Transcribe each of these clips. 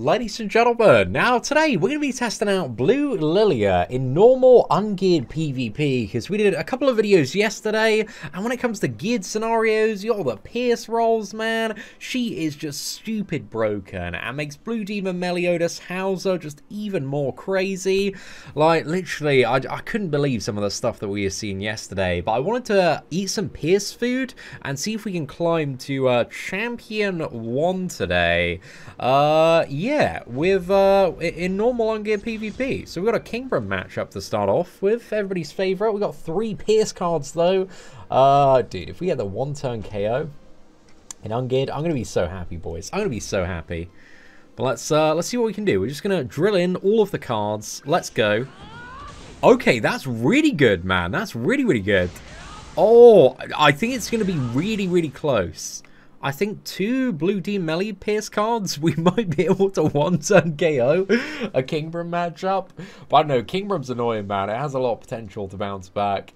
Ladies and gentlemen, now today we're going to be testing out Blue Lilia in normal ungeared PvP, because we did a couple of videos yesterday, and when it comes to geared scenarios, y'all, the Pierce rolls, man, she is just stupid broken and makes Blue Demon Meliodas Howzer just even more crazy. Like, literally, I couldn't believe some of the stuff that we were seeing yesterday, but I wanted to eat some Pierce food and see if we can climb to Champion 1 today. Yeah, with in normal on-gear PvP. So we've got a King Bram matchup to start off with, everybody's favorite. We've got 3 Pierce cards though. Dude, if we get the one-turn KO in ungeared, I'm gonna be so happy, boys. I'm gonna be so happy. But let's see what we can do. We're just gonna drill in all of the cards. Let's go. Okay, that's really good, man. That's really, really good. Oh, I think it's gonna be really, really close. I think 2 Blue Demon Melee Pierce cards, we might be able to one-turn KO a King Bram matchup. But I don't know, King Bram's annoying, man. It has a lot of potential to bounce back.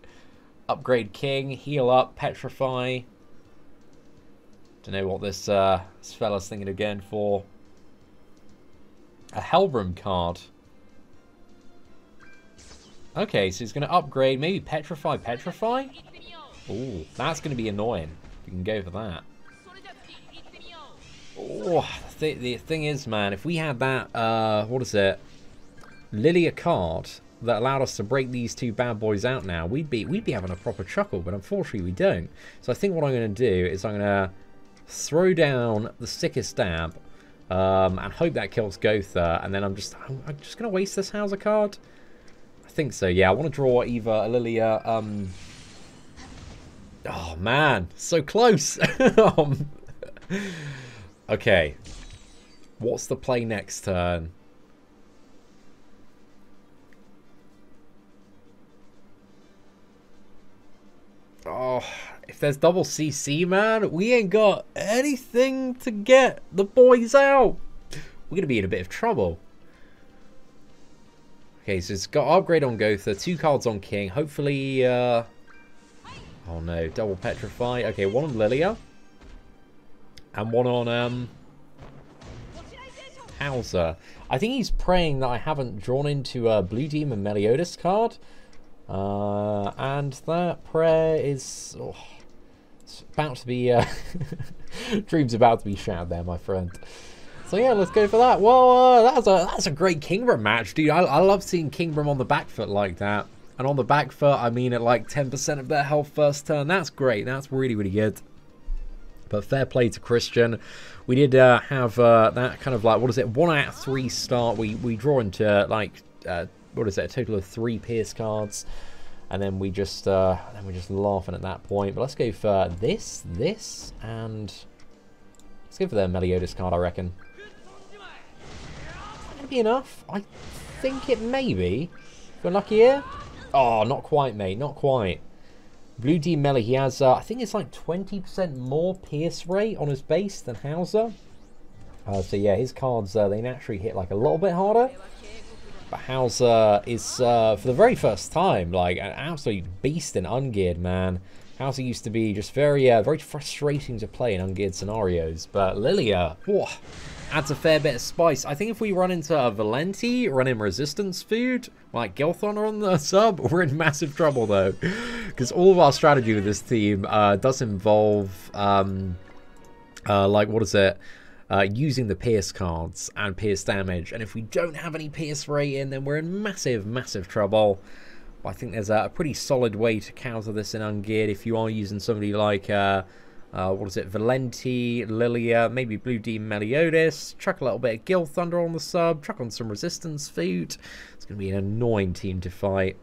Upgrade King, heal up, petrify. Don't know what this, this fella's thinking of going for. A Hellbram card. Okay, so he's going to upgrade, maybe petrify, petrify? Ooh, that's going to be annoying. We can go for that. Oh, the thing is, man, if we had that, what is it, Lilia card that allowed us to break these 2 bad boys out now, we'd be having a proper chuckle, but unfortunately we don't. So I think what I'm going to do is I'm going to throw down the sickest stab and hope that kills Gotha, and then I'm just going to waste this Howzer card. I think so, yeah. I want to draw either a Lilia, oh, man, so close. Okay, what's the play next turn? Oh, if there's double CC, man, we ain't got anything to get the boys out. We're going to be in a bit of trouble. Okay, so it's got upgrade on Gotha, 2 cards on King. Hopefully, oh no, double petrify. Okay, 1 on Lilia. And 1 on Howzer. I think he's praying that I haven't drawn into a Blue Demon Meliodas card. And that prayer is... Oh, it's about to be... dream's about to be shattered there, my friend. So yeah, let's go for that. Well, that's a great King Bram match, dude. I love seeing King Bram on the back foot like that. And on the back foot, I mean at like 10% of their health first turn. That's great. That's really, really good. But fair play to Christian. We did have that kind of like, what is it, 1 out of 3 start. We draw into like, what is it, a total of 3 Pierce cards. And then we just, we're just laughing at that point. But let's go for this, and let's go for their Meliodas card, I reckon. That'd be enough. I think it may be. We're lucky here. Oh, not quite, mate, not quite. Blue Demon Melee, he has, I think it's like 20% more Pierce rate on his base than Howzer. So yeah, his cards, they naturally hit like a little bit harder. But Howzer is, for the very first time, like an absolute beast in ungeared, man. Howzer used to be just very, very frustrating to play in ungeared scenarios. But Lilia, whoa, adds a fair bit of spice. I think if we run into a Valenti, run in resistance food, like Gilthunder on the sub, we're in massive trouble though. Because all of our strategy with this team does involve, like, what is it? Using the Pierce cards and Pierce damage. And if we don't have any Pierce rate in, then we're in massive, massive trouble. But I think there's a pretty solid way to counter this in ungeared if you are using somebody like... what is it? Valenti, Lilia, maybe Blue Demon Meliodas. Chuck a little bit of Gilthunder on the sub. Chuck on some resistance food. It's going to be an annoying team to fight.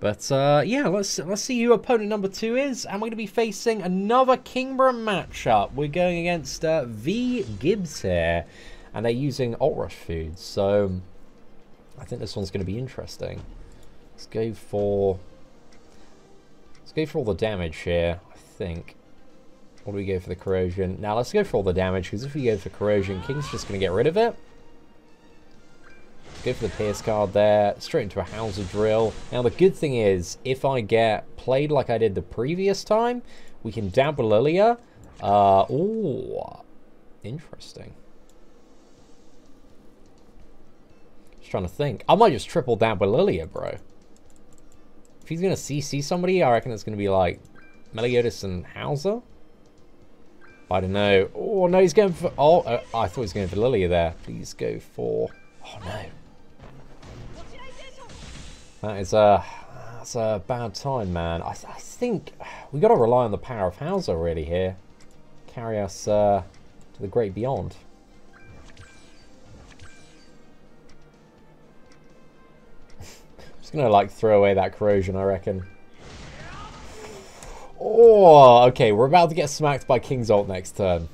But yeah, let's see who opponent number 2 is. And we're going to be facing another King Bram matchup. We're going against V Gibbs here. And they're using Alt Rush food. So I think this one's going to be interesting. Let's go for all the damage here, I think. Or do we go for the corrosion? Now let's go for all the damage, because if we go for corrosion, King's just going to get rid of it. Let's go for the Pierce card there, straight into a Howzer drill. Now the good thing is, if I get played like I did the previous time, we can dab Lilia. Interesting. trying to think. I might just triple down with Lilia, bro. If he's going to CC somebody, I reckon it's going to be like Meliodas and Howzer. I don't know. Oh, no, he's going for... Oh, I thought he was going for Lilia there. Please go for... Oh, no. That's a bad time, man. I think we got to rely on the power of Howzer, really, here. Carry us to the great beyond. Gonna like throw away that corrosion, I reckon. Oh, okay, we're about to get smacked by King's ult next turn.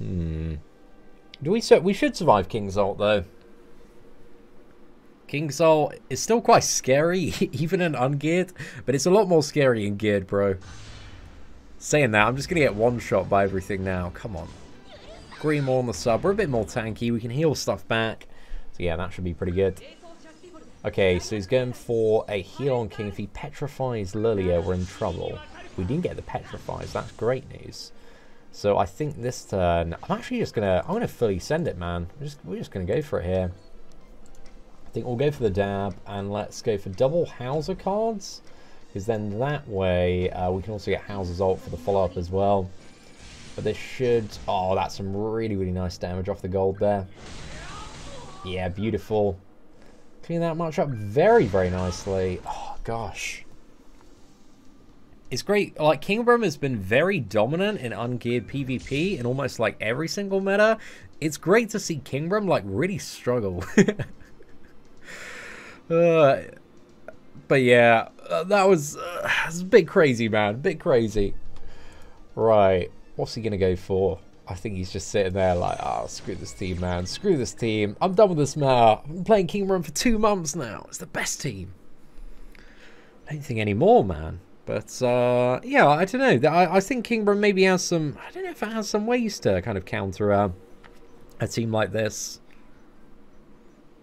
Do we should survive King's ult though. King's ult is still quite scary, even in ungeared, but it's a lot more scary in geared, bro. Saying that, I'm just gonna get one shot by everything now. Come on. Griamor on the sub. We're a bit more tanky. We can heal stuff back. So yeah, that should be pretty good. Okay, so he's going for a heal on King. If he petrifies Lilia, we're in trouble. We didn't get the petrifies. That's great news. So I think this turn, I'm actually just going to, I'm going to fully send it, man. We're just going to go for it here. I think we'll go for the dab and let's go for double Howzer cards. Because then that way we can also get Howzer's ult for the follow-up as well. But this should... Oh, that's some really, really nice damage off the gold there. Yeah, beautiful. Clean that much up very, very nicely. Oh, gosh. It's great. Like, King Bram has been very dominant in ungeared PvP in almost, like, every single meta. It's great to see King Bram, like, really struggle. But, yeah. That was a bit crazy, man. A bit crazy. Right. What's he going to go for? I think he's just sitting there like, oh, screw this team, man. Screw this team. I'm done with this now. I've been playing King Bram for 2 months now. It's the best team. I don't think any more, man. But, yeah, I don't know. I think King Bram maybe has some... I don't know if it has some ways to kind of counter a team like this.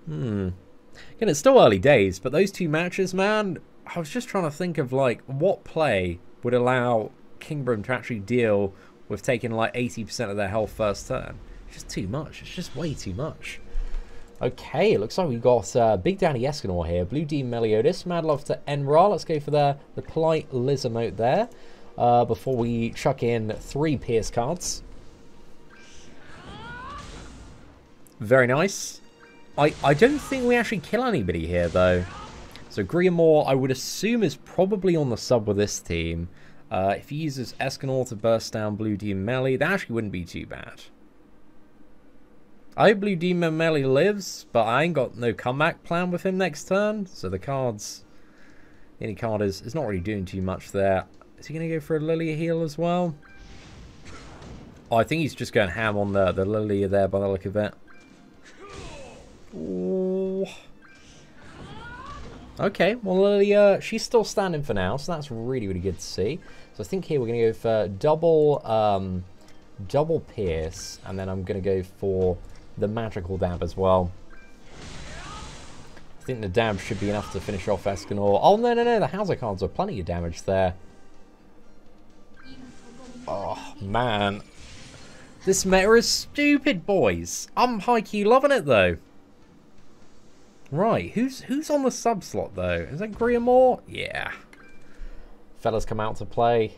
Again, it's still early days, but those two matches, man, I was just trying to think of, like, what play would allow King Bram to actually deal... We've taken like 80% of their health first turn. It's just too much. It's just way too much. Okay, it looks like we've got Big Daddy Escanor here. Blue Demon Meliodas. Mad love to Enra. Let's go for the polite Liz emote there. Before we chuck in 3 Pierce cards. Very nice. I don't think we actually kill anybody here though. So Griamor, I would assume, is probably on the sub with this team. If he uses Escanor to burst down Blue Demon Melee, that actually wouldn't be too bad. I hope Blue Demon Melee lives, but I ain't got no comeback plan with him next turn. So the cards, any card is not really doing too much there. Is he going to go for a Lilia heal as well? Oh, I think he's just going ham on the Lilia there by the look of it. Ooh. Okay, well, Lilia, she's still standing for now, so that's really, really good to see. So I think here we're going to go for double Pierce, and then I'm going to go for the Magical Dab as well. I think the Dab should be enough to finish off Escanor. Oh, no, no, no, the Howzer cards are plenty of damage there. Oh, man. This meta is stupid, boys. I'm high-key loving it, though. Right, who's on the sub slot though? Is that Griamor? Yeah. Fella's come out to play.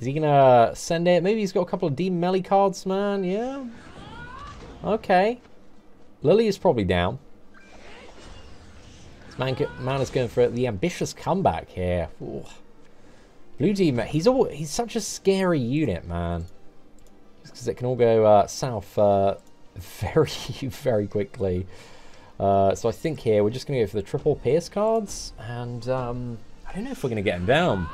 Is he gonna send it? Maybe he's got a couple of Demon Melee cards, man. Yeah. Okay. Lily is probably down. This man is going for the ambitious comeback here. Ooh. Blue Demon, he's such a scary unit, man. Just because it can all go south very, very quickly. So I think here we're just going to go for the triple Pierce cards, and I don't know if we're going to get him down.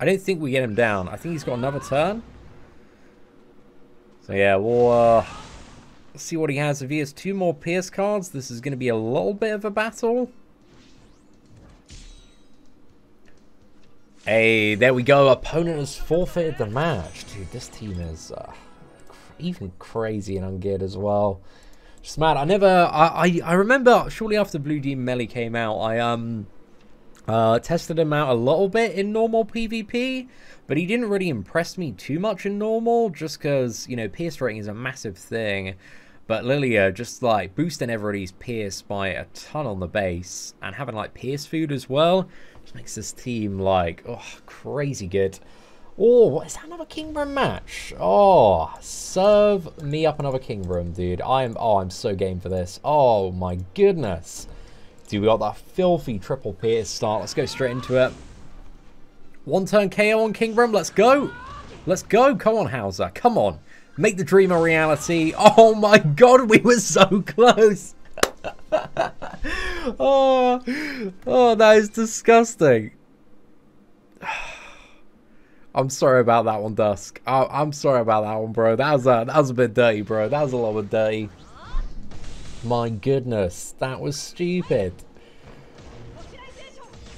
I don't think we get him down. I think he's got another turn. So yeah, we'll see what he has. If he has 2 more Pierce cards, this is going to be a little bit of a battle. Hey, there we go. Opponent has forfeited the match. Dude, this team is even crazy and ungeared as well. Just mad. I remember shortly after Blue Demon Melee came out, Tested him out a little bit in normal PvP, but he didn't really impress me too much in normal, just because, you know, pierce rating is a massive thing. But Lilia just, like, boosting everybody's pierce by a ton on the base, and having, like, pierce food as well, just makes this team, like, oh, crazy good. Oh, is that another King Bram match? Oh, serve me up another King Bram, dude. I'm so game for this. Oh, my goodness. Dude, we got that filthy triple pierce start. Let's go straight into it. One turn KO on King Bram. Let's go. Let's go. Come on, Howzer. Come on. Make the dream a reality. Oh my god, we were so close. Oh, that is disgusting. I'm sorry about that one, Dusk. I'm sorry about that one, bro. That was a bit dirty, bro. That was a little bit dirty. My goodness, that was stupid.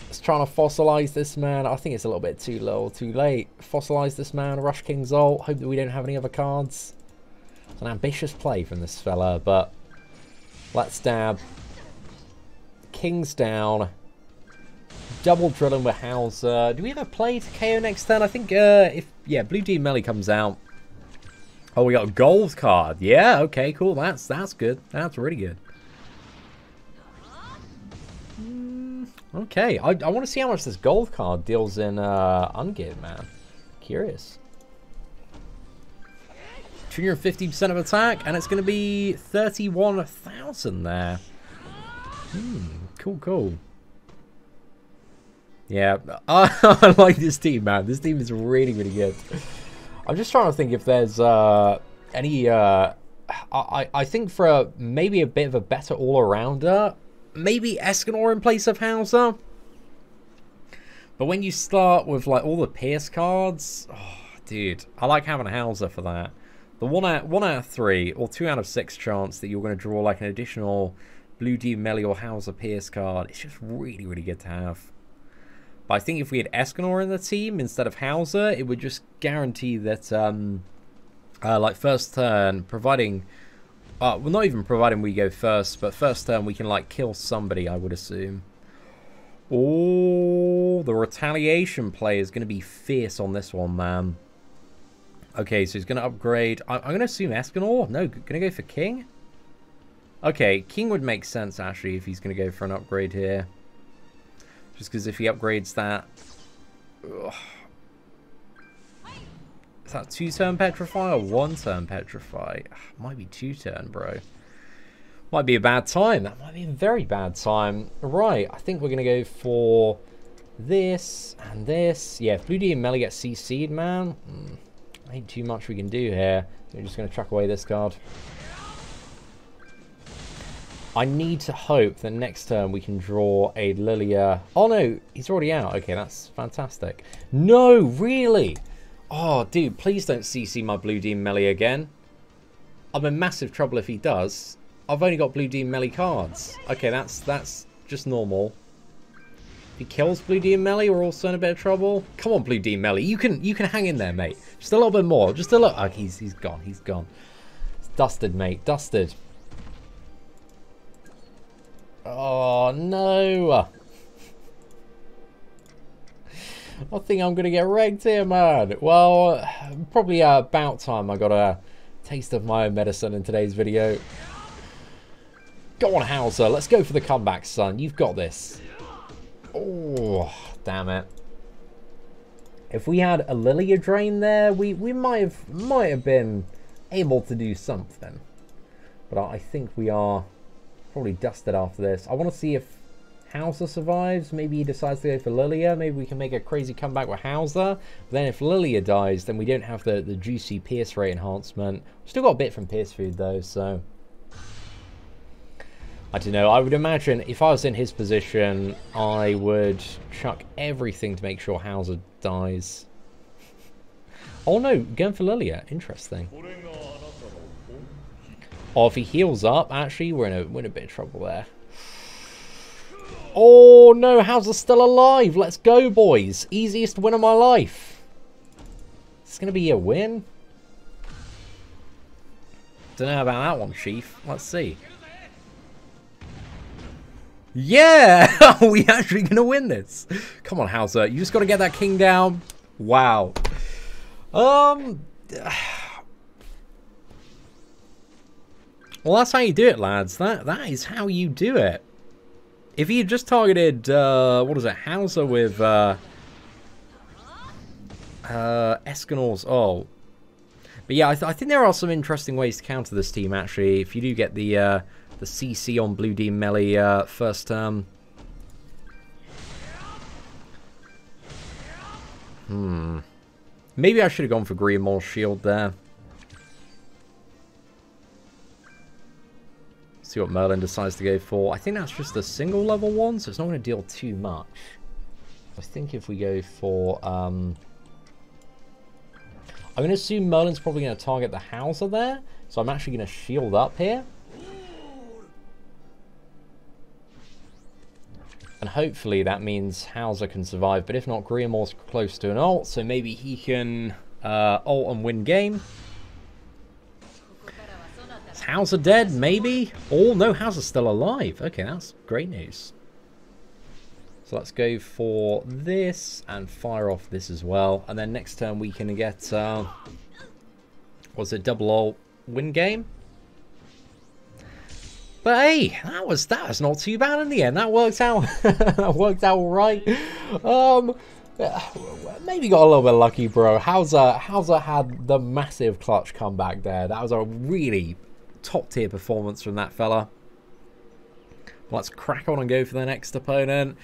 Just trying to fossilize this man. I think it's a little bit too little, too late. Fossilize this man, rush King's ult. Hope that we don't have any other cards. It's an ambitious play from this fella, but let's stab. King's down. Double drilling with Howzer. Do we have a play to KO next turn? I think if Blue Demon Meliodas comes out. Oh, we got a gold card. Yeah, okay, cool. That's good. That's really good. Okay, I want to see how much this gold card deals in ungeared, man. Curious. 250% of attack, and it's going to be 31,000 there. Cool, cool. Yeah, I like this team, man. This team is really, really good. I'm just trying to think if there's any... I think for maybe a bit of a better all-arounder, maybe Escanor in place of Howzer. But when you start with like all the pierce cards, oh, dude, I like having Howzer for that. The 1 out of 3 or 2 out of 6 chance that you're going to draw like an additional Blue Demon Meliodas or Howzer pierce card, it's just really, really good to have. I think if we had Escanor in the team instead of Howzer, it would just guarantee that, like, first turn, providing... well, not even providing we go first, but first turn we can, like, kill somebody, I would assume. Oh, the retaliation play is going to be fierce on this one, man. Okay, so he's going to upgrade... I'm going to assume Escanor? No, going to go for King? Okay, King would make sense, actually, if he's going to go for an upgrade here. Just because if he upgrades that... Ugh. Is that 2-turn Petrify or 1-turn Petrify? Might be 2-turn, bro. Might be a bad time. That might be a very bad time. Right, I think we're going to go for this and this. Yeah, if Blue Demon Meliodas gets CC'd, man, ain't too much we can do here. So we're just going to chuck away this card. I need to hope that next turn we can draw a Lilia. Oh, no, he's already out. Okay, that's fantastic. No, really? Oh, dude, please don't CC my Blue Demon Meliodas again. I'm in massive trouble if he does. I've only got Blue Demon Meliodas cards. Okay, that's just normal. If he kills Blue Demon Meliodas, we're also in a bit of trouble. Come on, Blue Demon Meliodas. You can hang in there, mate. Just a little bit more. Just a little... Oh, he's gone. He's gone. It's dusted, mate. Dusted. Oh, no. I think I'm going to get wrecked here, man. Well, probably about time I got a taste of my own medicine in today's video. Go on, Howzer. Let's go for the comeback, son. You've got this. Oh, damn it. If we had a Lilia drain there, we might have been able to do something. But I think we are... probably dusted after this. I want to see if Howzer survives. Maybe he decides to go for Lilia. Maybe we can make a crazy comeback with Howzer. Then if Lilia dies, then we don't have the juicy pierce rate enhancement. Still got a bit from pierce food though, so... I don't know. I would imagine if I was in his position, I would chuck everything to make sure Howzer dies. Oh no, going for Lilia. Interesting. Or if he heals up, actually, we're in a bit of trouble there. Oh, no, Howzer's still alive. Let's go, boys. Easiest win of my life. It's going to be a win. Don't know about that one, Chief. Let's see. Yeah! We actually gonna win this. Come on, Howzer. You just gotta get that king down. Wow. Well, that's how you do it, lads. That is how you do it. If he had just targeted, what is it, Howzer with, Escanor's, oh. But yeah, I think there are some interesting ways to counter this team, actually. If you do get the CC on Blue Demon Melly, first turn. Maybe I should have gone for Griamor's shield there. See what Merlin decides to go for. I think that's just the single level one, so it's not going to deal too much. I think if we go for... I'm going to assume Merlin's probably going to target the Howzer there, so I'm actually going to shield up here. And hopefully that means Howzer can survive, but if not, Griamor's close to an ult, so maybe he can ult and win game. Howzer dead, maybe? Oh, no, Howzer's still alive. Okay, that's great news. So let's go for this and fire off this as well. And then next turn we can get, was it double ult win game? But hey, that was not too bad in the end. That worked out. That worked out all right. Maybe got a little bit lucky, bro. Howzer had the massive clutch comeback there. That was a really... top tier performance from that fella. Let's crack on and go for the next opponent.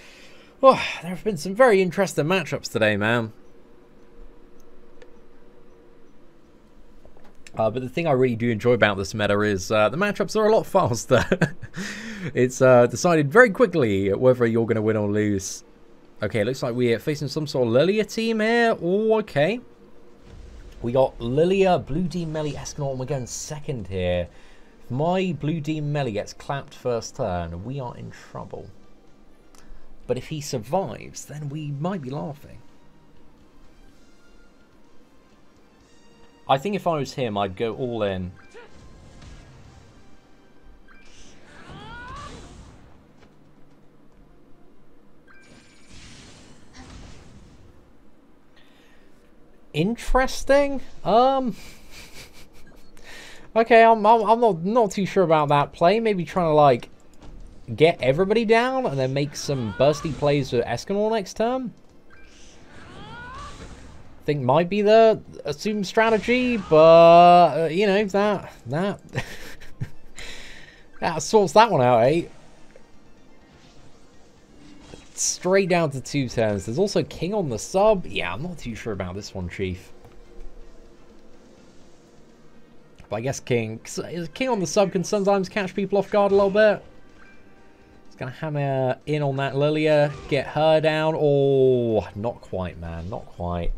Oh, there have been some very interesting matchups today, man. But the thing I really do enjoy about this meta is the matchups are a lot faster. It's decided very quickly whether you're going to win or lose. Okay, looks like we're facing some sort of Lilia team here. Oh, okay. We got Lilia, Blue Demon Melly, Escanor, and we're going second here. If my Blue Demon Melly gets clapped first turn, we are in trouble. But if he survives, then we might be laughing. I think if I was him, I'd go all in. Interesting. Okay, I'm not too sure about that play. Maybe trying to like get everybody down and then make some bursty plays with Escanor next turn. I think might be the assumed strategy, but you know that that sorts that one out, eh? Straight down to two turns. There's also king on the sub. Yeah, I'm not too sure about this one, chief. But I guess king on the sub can sometimes catch people off guard a little bit. It's gonna hammer in on that Lilia, get her down. Oh, not quite, man, not quite.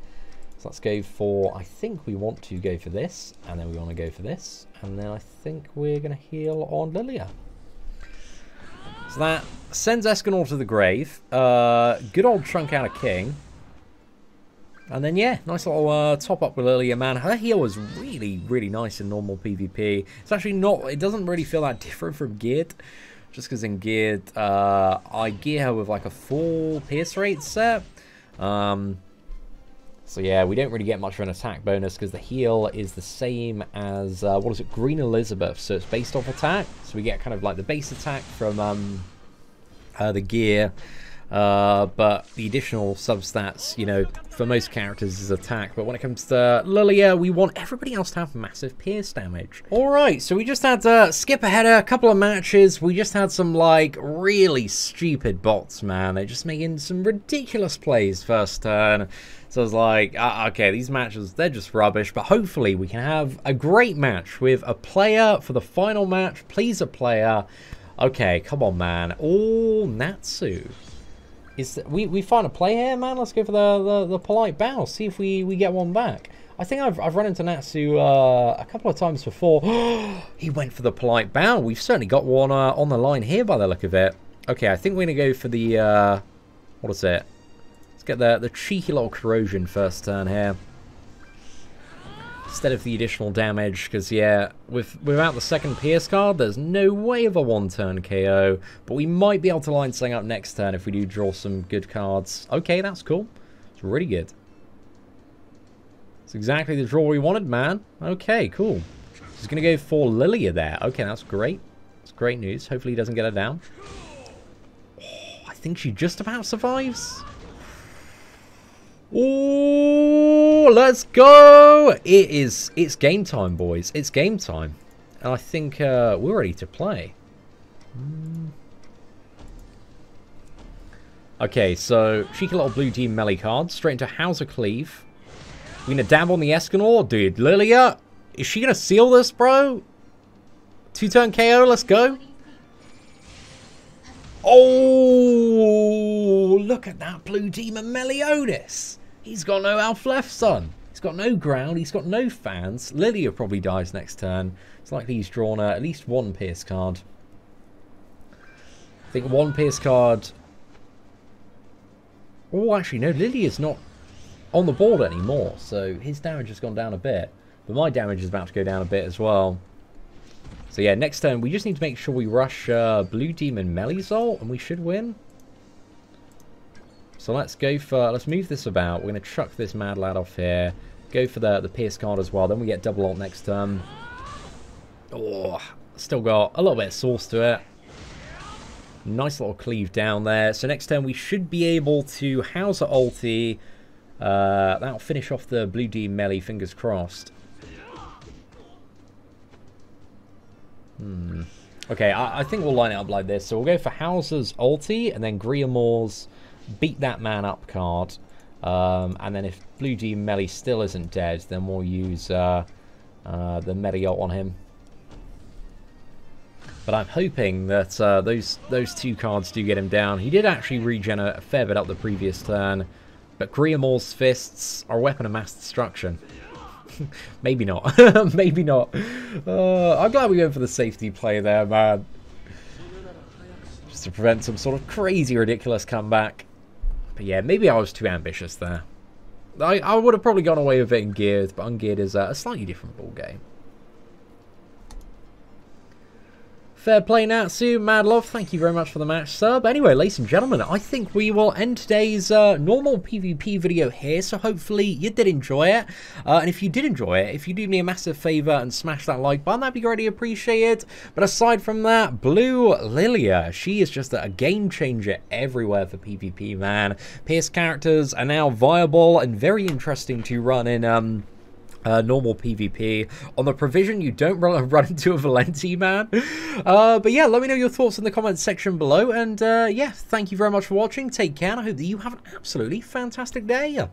So let's go for, I think we want to go for this, and then we want to go for this, and then I think we're gonna heal on Lilia. So that sends Escanor to the grave. Good old chunk out of king. And then, yeah, nice little top-up with Lilia, man. Her heal was really, really nice in normal PvP. It's actually not... It doesn't really feel that different from Geared. Just because in Geared, I gear her with, like, a full pierce rate set. So, yeah, we don't really get much of an attack bonus because the heal is the same as, what is it, Green Elizabeth. So it's based off attack. So we get kind of like the base attack from the gear. But the additional substats, you know, for most characters is attack. But when it comes to Lilia, we want everybody else to have massive pierce damage. All right, so we just had to skip ahead a couple of matches. We just had some, like, really stupid bots, man. They're just making some ridiculous plays first turn. So I was like, okay, these matches, they're just rubbish. But hopefully we can have a great match with a player for the final match. Please, a player. Okay, come on, man. Oh, Natsu. We find a play here, man. Let's go for the polite bow. See if we get one back. I think I've run into Natsu a couple of times before. He went for the polite bow. We've certainly got one on the line here by the look of it. Okay, I think we're going to go for the... what is it? Let's get the cheeky little corrosion first turn here. instead of the additional damage, because yeah, without the second Pierce card, there's no way of a one-turn KO, but we might be able to line something up next turn if we do draw some good cards. Okay, that's cool. It's really good. It's exactly the draw we wanted, man. Okay, cool. He's going to go for Lilia there. Okay, that's great. That's great news. Hopefully he doesn't get her down. Oh, I think she just about survives. Oh, let's go! It's game time, boys. It's game time. And I think we're ready to play. Okay, so cheeky little blue team melee card. Straight into Howzer Cleave. We're going to dab on the Escanor. Dude, Lilia, is she going to seal this, bro? Two-turn KO, let's go. Oh, look at that Blue Demon Meliodas. He's got no health left, son. He's got no ground. He's got no fans. Lilia probably dies next turn. It's likely he's drawn at least one Pierce card. I think one Pierce card. Oh, actually, no, Lilia's not on the board anymore. So his damage has gone down a bit. But my damage is about to go down a bit as well. So yeah, next turn, we just need to make sure we rush Blue Demon Meliodas, and we should win. So let's go for, let's move this about. We're going to chuck this mad lad off here. Go for the Pierce card as well. Then we get double ult next turn. Oh, still got a little bit of sauce to it. Nice little cleave down there. So next turn, we should be able to Howzer ulti. That'll finish off the Blue Demon Melee, fingers crossed. Okay, I think we'll line it up like this. So we'll go for Howzer's ulti, and then Griamor's beat that man up card. And then if Blue Demon Melee still isn't dead, then we'll use the Meliot on him. But I'm hoping that those two cards do get him down. He did actually regen a fair bit up the previous turn, but Griamor's fists are a weapon of mass destruction. Maybe not. Maybe not. I'm glad we went for the safety play there, man. Just to prevent some sort of crazy, ridiculous comeback. But yeah, maybe I was too ambitious there. I would have probably gone away with it in geared, but ungeared is a slightly different ball game. Fair play, Natsu. Mad love. Thank you very much for the match sub. Anyway, ladies and gentlemen, I think we will end today's normal PvP video here. So hopefully you did enjoy it. And if you did enjoy it, if you do me a massive favor and smash that like button, that'd be greatly appreciated. But aside from that, Blue Lilia, she is just a game changer everywhere for PvP, man. Pierce characters are now viable and very interesting to run in... normal PvP on the provision you don't run into a Valenti, man. But yeah, let me know your thoughts in the comments section below, and yeah, thank you very much for watching. Take care, and I hope that you have an absolutely fantastic day.